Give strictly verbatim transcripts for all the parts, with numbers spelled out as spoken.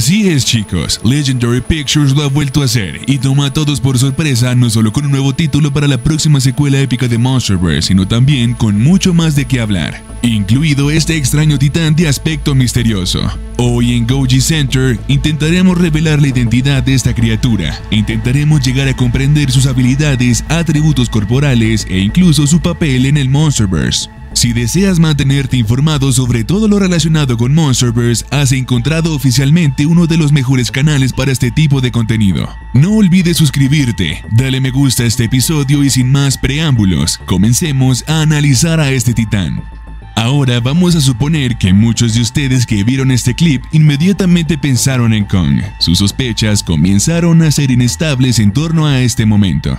Así es, chicos, Legendary Pictures lo ha vuelto a hacer y toma a todos por sorpresa, no solo con un nuevo título para la próxima secuela épica de MonsterVerse, sino también con mucho más de qué hablar, incluido este extraño titán de aspecto misterioso. Hoy en Goji Center intentaremos revelar la identidad de esta criatura e intentaremos llegar a comprender sus habilidades, atributos corporales e incluso su papel en el MonsterVerse. Si deseas mantenerte informado sobre todo lo relacionado con MonsterVerse, has encontrado oficialmente uno de los mejores canales para este tipo de contenido. No olvides suscribirte, dale me gusta a este episodio y sin más preámbulos, comencemos a analizar a este titán. Ahora vamos a suponer que muchos de ustedes que vieron este clip inmediatamente pensaron en Kong. Sus sospechas comenzaron a ser inestables en torno a este momento.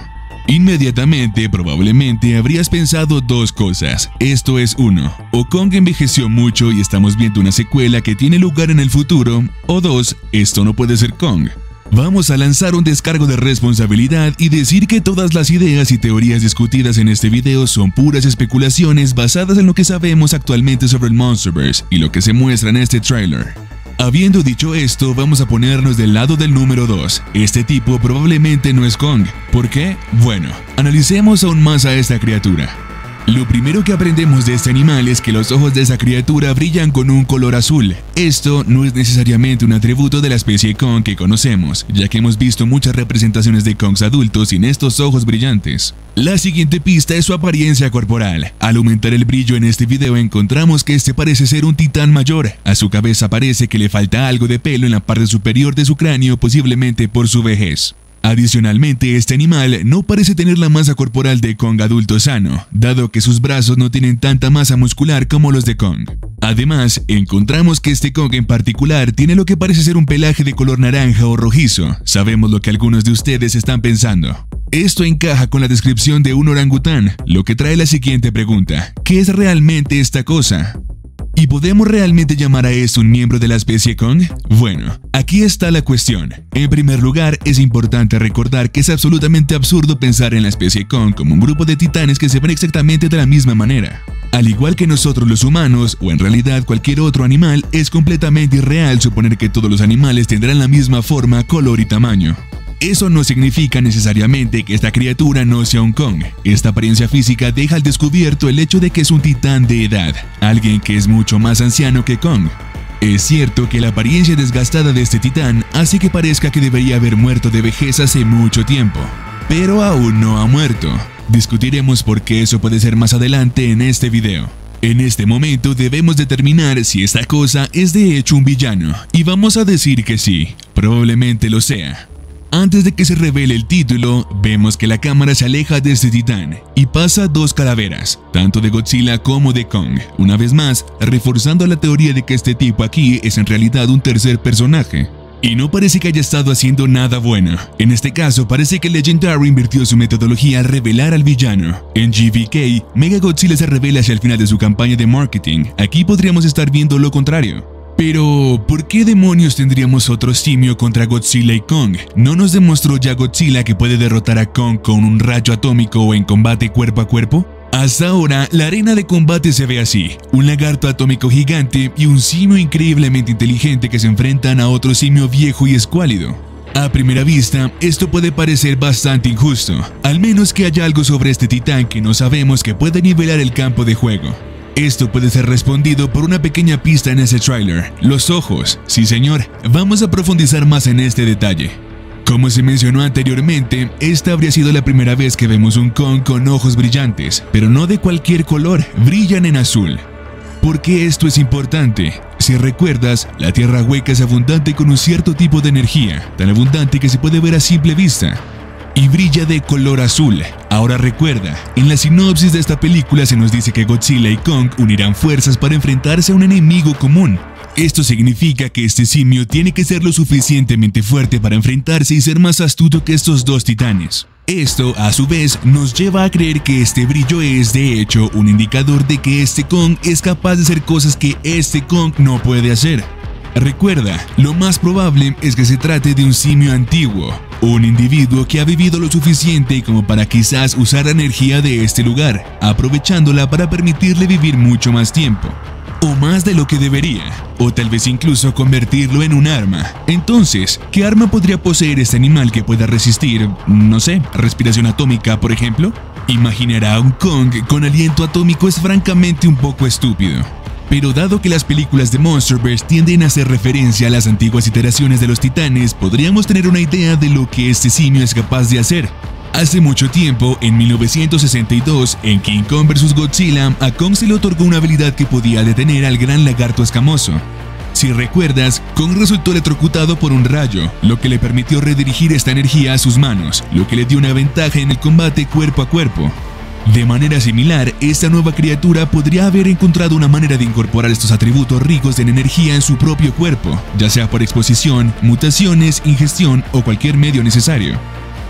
Inmediatamente, probablemente habrías pensado dos cosas, esto es uno, o Kong envejeció mucho y estamos viendo una secuela que tiene lugar en el futuro, o dos, esto no puede ser Kong. Vamos a lanzar un descargo de responsabilidad y decir que todas las ideas y teorías discutidas en este video son puras especulaciones basadas en lo que sabemos actualmente sobre el MonsterVerse y lo que se muestra en este tráiler. Habiendo dicho esto, vamos a ponernos del lado del número dos. Este tipo probablemente no es Kong. ¿Por qué? Bueno, analicemos aún más a esta criatura. Lo primero que aprendemos de este animal es que los ojos de esa criatura brillan con un color azul. Esto no es necesariamente un atributo de la especie Kong que conocemos, ya que hemos visto muchas representaciones de Kongs adultos sin estos ojos brillantes. La siguiente pista es su apariencia corporal. Al aumentar el brillo en este video encontramos que este parece ser un titán mayor. A su cabeza parece que le falta algo de pelo en la parte superior de su cráneo, posiblemente por su vejez. Adicionalmente, este animal no parece tener la masa corporal de Kong adulto sano, dado que sus brazos no tienen tanta masa muscular como los de Kong. Además, encontramos que este Kong en particular tiene lo que parece ser un pelaje de color naranja o rojizo. Sabemos lo que algunos de ustedes están pensando. Esto encaja con la descripción de un orangután, lo que trae la siguiente pregunta: ¿qué es realmente esta cosa? ¿Y podemos realmente llamar a esto un miembro de la especie Kong? Bueno, aquí está la cuestión. En primer lugar, es importante recordar que es absolutamente absurdo pensar en la especie Kong como un grupo de titanes que se ven exactamente de la misma manera. Al igual que nosotros los humanos, o en realidad cualquier otro animal, es completamente irreal suponer que todos los animales tendrán la misma forma, color y tamaño. Eso no significa necesariamente que esta criatura no sea un Kong. Esta apariencia física deja al descubierto el hecho de que es un titán de edad, alguien que es mucho más anciano que Kong. Es cierto que la apariencia desgastada de este titán hace que parezca que debería haber muerto de vejez hace mucho tiempo, pero aún no ha muerto. Discutiremos por qué eso puede ser más adelante en este video. En este momento debemos determinar si esta cosa es de hecho un villano, y vamos a decir que sí, probablemente lo sea. Antes de que se revele el título, vemos que la cámara se aleja de este titán y pasa dos calaveras, tanto de Godzilla como de Kong, una vez más reforzando la teoría de que este tipo aquí es en realidad un tercer personaje. Y no parece que haya estado haciendo nada bueno. En este caso parece que Legendary invirtió su metodología al revelar al villano. En G V K, Mega Godzilla se revela hacia el final de su campaña de marketing, aquí podríamos estar viendo lo contrario. Pero, ¿por qué demonios tendríamos otro simio contra Godzilla y Kong? ¿No nos demostró ya Godzilla que puede derrotar a Kong con un rayo atómico o en combate cuerpo a cuerpo? Hasta ahora, la arena de combate se ve así, un lagarto atómico gigante y un simio increíblemente inteligente que se enfrentan a otro simio viejo y escuálido. A primera vista, esto puede parecer bastante injusto, al menos que haya algo sobre este titán que no sabemos que puede nivelar el campo de juego. Esto puede ser respondido por una pequeña pista en ese tráiler, los ojos. Sí señor, vamos a profundizar más en este detalle. Como se mencionó anteriormente, esta habría sido la primera vez que vemos un Kong con ojos brillantes, pero no de cualquier color, brillan en azul. ¿Por qué esto es importante? Si recuerdas, la tierra hueca es abundante con un cierto tipo de energía, tan abundante que se puede ver a simple vista. Y brilla de color azul. Ahora recuerda, en la sinopsis de esta película se nos dice que Godzilla y Kong unirán fuerzas para enfrentarse a un enemigo común. Esto significa que este simio tiene que ser lo suficientemente fuerte para enfrentarse y ser más astuto que estos dos titanes. Esto, a su vez, nos lleva a creer que este brillo es, de hecho, un indicador de que este Kong es capaz de hacer cosas que este Kong no puede hacer. Recuerda, lo más probable es que se trate de un simio antiguo, un individuo que ha vivido lo suficiente como para quizás usar la energía de este lugar, aprovechándola para permitirle vivir mucho más tiempo. o más de lo que debería, o tal vez incluso convertirlo en un arma. Entonces, ¿qué arma podría poseer este animal que pueda resistir, no sé, respiración atómica, por ejemplo? Imaginar a un Kong con aliento atómico es francamente un poco estúpido. Pero dado que las películas de MonsterVerse tienden a hacer referencia a las antiguas iteraciones de los titanes, podríamos tener una idea de lo que este simio es capaz de hacer. Hace mucho tiempo, en mil novecientos sesenta y dos, en King Kong vs Godzilla, a Kong se le otorgó una habilidad que podía detener al gran lagarto escamoso. Si recuerdas, Kong resultó electrocutado por un rayo, lo que le permitió redirigir esta energía a sus manos, lo que le dio una ventaja en el combate cuerpo a cuerpo. De manera similar, esta nueva criatura podría haber encontrado una manera de incorporar estos atributos ricos en energía en su propio cuerpo, ya sea por exposición, mutaciones, ingestión o cualquier medio necesario.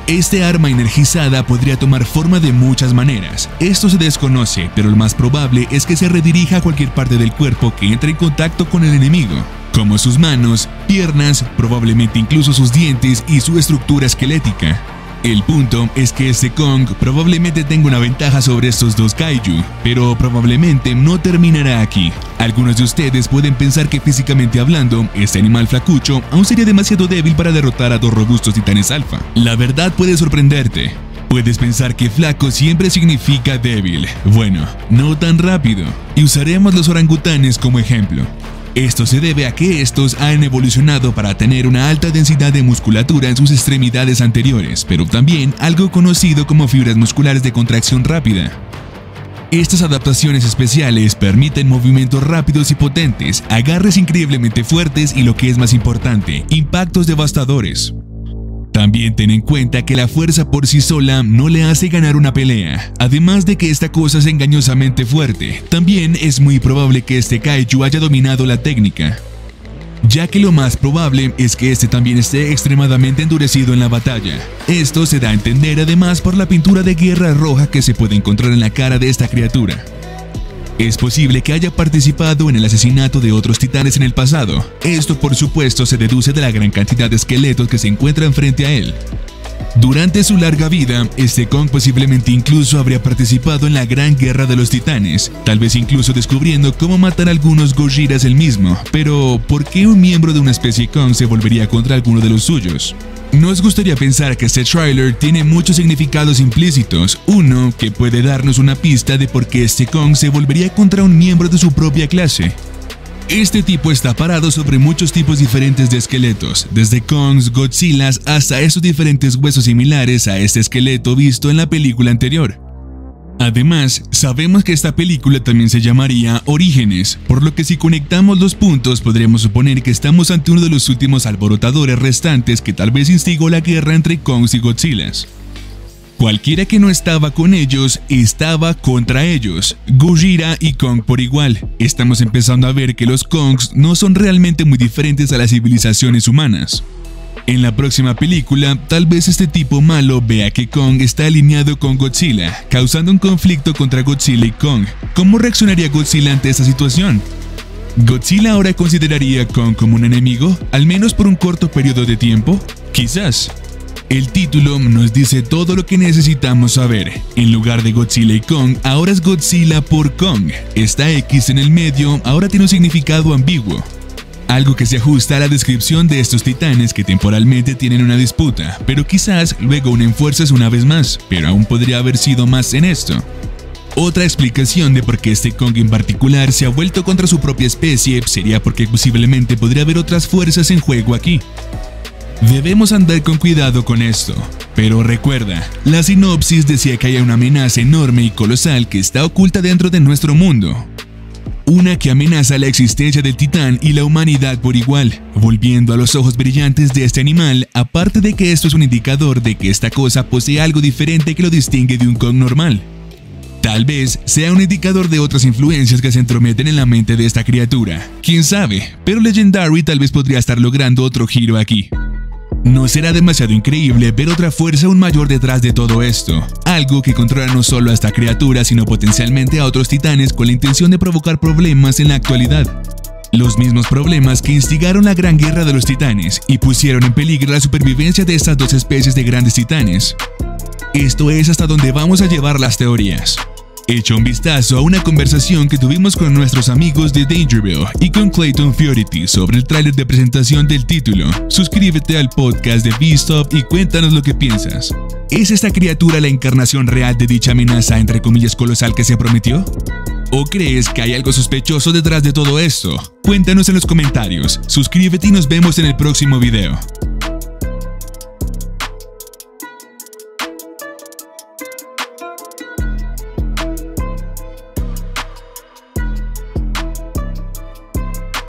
Este arma energizada podría tomar forma de muchas maneras. Esto se desconoce, pero lo más probable es que se redirija a cualquier parte del cuerpo que entre en contacto con el enemigo, como sus manos, piernas, probablemente incluso sus dientes y su estructura esquelética. El punto es que este Kong probablemente tenga una ventaja sobre estos dos kaiju, pero probablemente no terminará aquí. Algunos de ustedes pueden pensar que físicamente hablando, este animal flacucho aún sería demasiado débil para derrotar a dos robustos titanes alfa. La verdad puede sorprenderte. Puedes pensar que flaco siempre significa débil. Bueno, no tan rápido. Y usaremos los orangutanes como ejemplo. Esto se debe a que estos han evolucionado para tener una alta densidad de musculatura en sus extremidades anteriores, pero también algo conocido como fibras musculares de contracción rápida. Estas adaptaciones especiales permiten movimientos rápidos y potentes, agarres increíblemente fuertes y, lo que es más importante, impactos devastadores. También ten en cuenta que la fuerza por sí sola no le hace ganar una pelea, además de que esta cosa es engañosamente fuerte. También es muy probable que este kaiju haya dominado la técnica, ya que lo más probable es que este también esté extremadamente endurecido en la batalla. Esto se da a entender además por la pintura de guerra roja que se puede encontrar en la cara de esta criatura. Es posible que haya participado en el asesinato de otros titanes en el pasado. Esto, por supuesto, se deduce de la gran cantidad de esqueletos que se encuentran frente a él. Durante su larga vida, este Kong posiblemente incluso habría participado en la Gran Guerra de los Titanes, tal vez incluso descubriendo cómo matar a algunos Gojiras él mismo. Pero, ¿por qué un miembro de una especie Kong se volvería contra alguno de los suyos? Nos gustaría pensar que este tráiler tiene muchos significados implícitos, uno que puede darnos una pista de por qué este Kong se volvería contra un miembro de su propia clase. Este tipo está parado sobre muchos tipos diferentes de esqueletos, desde Kongs, Godzillas, hasta esos diferentes huesos similares a este esqueleto visto en la película anterior. Además, sabemos que esta película también se llamaría Orígenes, por lo que si conectamos los puntos podríamos suponer que estamos ante uno de los últimos alborotadores restantes que tal vez instigó la guerra entre Kongs y Godzillas. Cualquiera que no estaba con ellos, estaba contra ellos, Gojira y Kong por igual. Estamos empezando a ver que los Kongs no son realmente muy diferentes a las civilizaciones humanas. En la próxima película, tal vez este tipo malo vea que Kong está alineado con Godzilla, causando un conflicto contra Godzilla y Kong. ¿Cómo reaccionaría Godzilla ante esta situación? ¿Godzilla ahora consideraría a Kong como un enemigo, al menos por un corto periodo de tiempo? Quizás. El título nos dice todo lo que necesitamos saber. En lugar de Godzilla y Kong, ahora es Godzilla por Kong. Esta X en el medio ahora tiene un significado ambiguo, algo que se ajusta a la descripción de estos titanes que temporalmente tienen una disputa, pero quizás luego unen fuerzas una vez más, pero aún podría haber sido más en esto. Otra explicación de por qué este Kong en particular se ha vuelto contra su propia especie sería porque posiblemente podría haber otras fuerzas en juego aquí. Debemos andar con cuidado con esto, pero recuerda, la sinopsis decía que hay una amenaza enorme y colosal que está oculta dentro de nuestro mundo. Una que amenaza la existencia del titán y la humanidad por igual. Volviendo a los ojos brillantes de este animal, aparte de que esto es un indicador de que esta cosa posee algo diferente que lo distingue de un Kong normal, tal vez sea un indicador de otras influencias que se entrometen en la mente de esta criatura. Quién sabe, pero Legendary tal vez podría estar logrando otro giro aquí. No será demasiado increíble ver otra fuerza aún mayor detrás de todo esto, algo que controla no solo a esta criatura sino potencialmente a otros titanes con la intención de provocar problemas en la actualidad. Los mismos problemas que instigaron la Gran Guerra de los Titanes y pusieron en peligro la supervivencia de estas dos especies de grandes titanes. Esto es hasta donde vamos a llevar las teorías. Echa un vistazo a una conversación que tuvimos con nuestros amigos de Dangerville y con Clayton Fiority sobre el tráiler de presentación del título. Suscríbete al podcast de Beastop y cuéntanos lo que piensas. ¿Es esta criatura la encarnación real de dicha amenaza entre comillas colosal que se prometió? ¿O crees que hay algo sospechoso detrás de todo esto? Cuéntanos en los comentarios, suscríbete y nos vemos en el próximo video.